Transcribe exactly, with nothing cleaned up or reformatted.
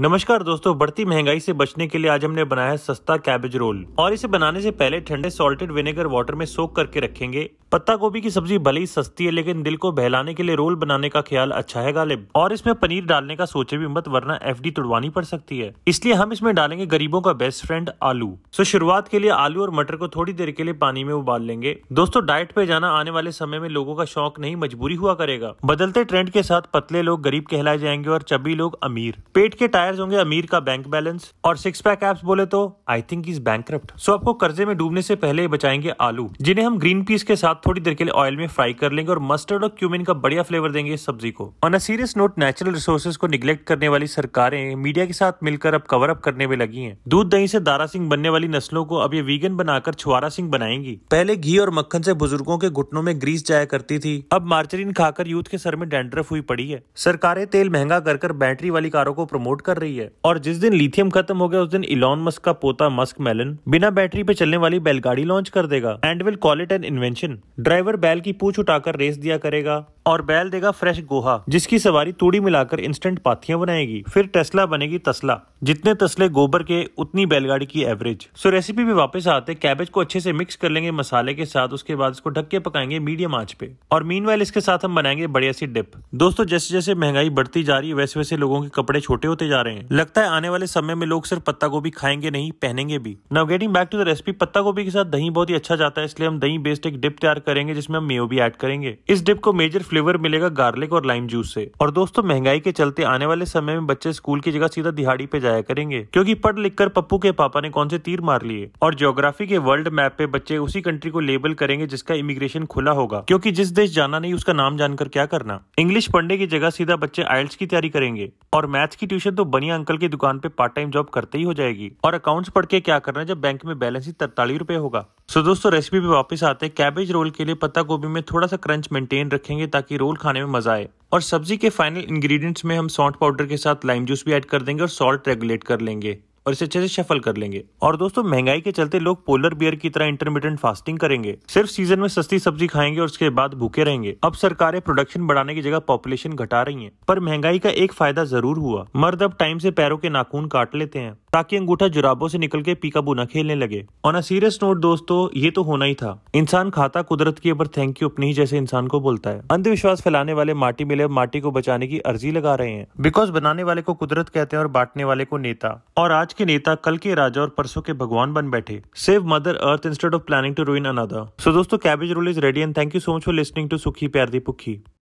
नमस्कार दोस्तों, बढ़ती महंगाई से बचने के लिए आज हमने बनाया है सस्ता कैबेज रोल। और इसे बनाने से पहले ठंडे सॉल्टेड विनेगर वाटर में सोक करके रखेंगे। पत्ता गोभी की सब्जी भले ही सस्ती है, लेकिन दिल को बहलाने के लिए रोल बनाने का ख्याल अच्छा है गालिब। और इसमें पनीर डालने का सोचे भी मत, वरना एफडी तुड़वानी पड़ सकती है। इसलिए हम इसमें डालेंगे गरीबों का बेस्ट फ्रेंड आलू। सो शुरुआत के लिए आलू और मटर को थोड़ी देर के लिए पानी में उबाल लेंगे। दोस्तों, डाइट पे जाना आने वाले समय में लोगों का शौक नहीं मजबूरी हुआ करेगा। बदलते ट्रेंड के साथ पतले लोग गरीब कहलाए जाएंगे और चबी लोग अमीर। पेट के होंगे अमीर का बैंक बैलेंस और सिक्स पैक एब्स बोले तो I think is bankrupt. So आपको कर्जे में डूबने से पहले बचाएंगे आलू, जिन्हें हम ग्रीन पीस के साथ थोड़ी देर के लिए ऑयल में फ्राई कर लेंगे और मस्टर्ड और क्यूमिन का बढ़िया फ्लेवर देंगे इस सब्जी को। On a serious note, natural resources को निग्लेक्ट करने वाली सरकारें मीडिया के साथ मिलकर अब कवर अप करने में लगी है। दूध दही से दारा सिंह बनने वाली नस्लों को अब ये वीगन बनाकर छुआरा सिंह बनाएंगी। पहले घी और मक्खन से बुजुर्गों के घुटनों में ग्रीस जाया करती थी, अब मार्जरीन खाकर यूथ के सर में डैंड्रफ हुई पड़ी है। सरकारें तेल महंगा कर बैटरी वाली कारों को प्रमोट कर रही है। और जिस दिन लिथियम खत्म हो गया, उस दिन इलॉन मस्क का पोता मस्क मेलन बिना बैटरी पे चलने वाली बैलगाड़ी लॉन्च कर देगा and will call it an invention. Driver बैल की पूंछ उठाकर रेस दिया करेगा और बैल देगा फ्रेश गोहा, जिसकी सवारी तूड़ी मिलाकर इंस्टेंट पाथियां बनाएगी। फिर टेस्ला बनेगी तस्ला, जितने तस्ले गोबर के उतनी बैलगाड़ी की एवरेज। सो रेसिपी पे वापस आते, कैबेज को अच्छे से मिक्स कर लेंगे मसाले के साथ। उसके बाद इसको ढक के पकाएंगे मीडियम आंच पे। और मीनवाइल इसके साथ हम बनाएंगे बढ़िया सी डिप। दोस्तों, जैसे जैसे महंगाई बढ़ती जा रही है, वैसे वैसे लोगों के कपड़े छोटे होते जा रहे हैं। लगता है आने वाले समय में लोग सिर्फ पत्ता गोभी खाएंगे नहीं, पहनेंगे भी। Now getting back to the recipe, पत्ता गोभी के साथ दही बहुत ही अच्छा जाता है, इसलिए हम दही बेस्ड एक डिप तैयार करेंगे जिसमें हम मेयो भी ऐड करेंगे। इस डिप को मेजर फ्लेवर मिलेगा गार्लिक और लाइम जूस से। और दोस्तों, महंगाई के चलते आने वाले समय में बच्चे स्कूल की जगह सीधा दिहाड़ी पे जाया करेंगे, क्योंकि पढ़ लिख कर पप्पू के पापा ने कौन से तीर मार लिए। और ज्योग्राफी के वर्ल्ड मैप पे बच्चे उसी कंट्री को लेबल करेंगे जिसका इमिग्रेशन खुला होगा, क्योंकि जिस देश जाना नहीं उसका नाम जानकर क्या करना। इंग्लिश पढ़ने की जगह सीधा बच्चे आइल्स की तैयारी करेंगे। और मैथ्स की ट्यूशन तो बनिया अंकल की दुकान पे पार्ट टाइम जॉब करते ही हो जाएगी। और अकाउंट्स पढ़ के क्या करना है जब बैंक में बैलेंस ही तरतालीस रुपए होगा। सो दोस्तों, रेसिपी पे वापस आते हैं। कैबेज रोल के लिए पत्ता गोभी में थोड़ा सा क्रंच मेंटेन रखेंगे ताकि रोल खाने में मजा आए। और सब्जी के फाइनल इंग्रेडिएंट्स में हम सॉल्ट पाउडर के साथ लाइम जूस भी ऐड कर देंगे और सॉल्ट रेगुलेट कर लेंगे और इसे अच्छे से शफल कर लेंगे। और दोस्तों, महंगाई के चलते लोग पोलर बियर की तरह इंटरमिटेंट फास्टिंग करेंगे, सिर्फ सीजन में सस्ती सब्जी खाएंगे और उसके बाद भूखे रहेंगे। अब सरकारें प्रोडक्शन बढ़ाने की जगह पॉपुलेशन घटा रही हैं, पर महंगाई का एक फायदा जरूर हुआ, मर्द अब टाइम से पैरों के नाखून काट लेते हैं ताकि अंगूठा जुराबों से निकल के पीकाबू न खेलने लगे। ऑन अ सीरियस नोट दोस्तों, ये तो होना ही था, इंसान खाता कुदरत की पर थैंक यू अपने ही जैसे इंसान को बोलता है। अंधविश्वास फैलाने वाले माटी मिले माटी को बचाने की अर्जी लगा रहे हैं, बिकॉज बनाने वाले को कुदरत कहते हैं और बांटने वाले को नेता। और आज के नेता कल के राजा और परसों के भगवान बन बैठे। Save mother earth instead of planning to ruin another. So दोस्तों, cabbage roll is ready and thank you so much for listening to सुखी प्यार दी पुखी।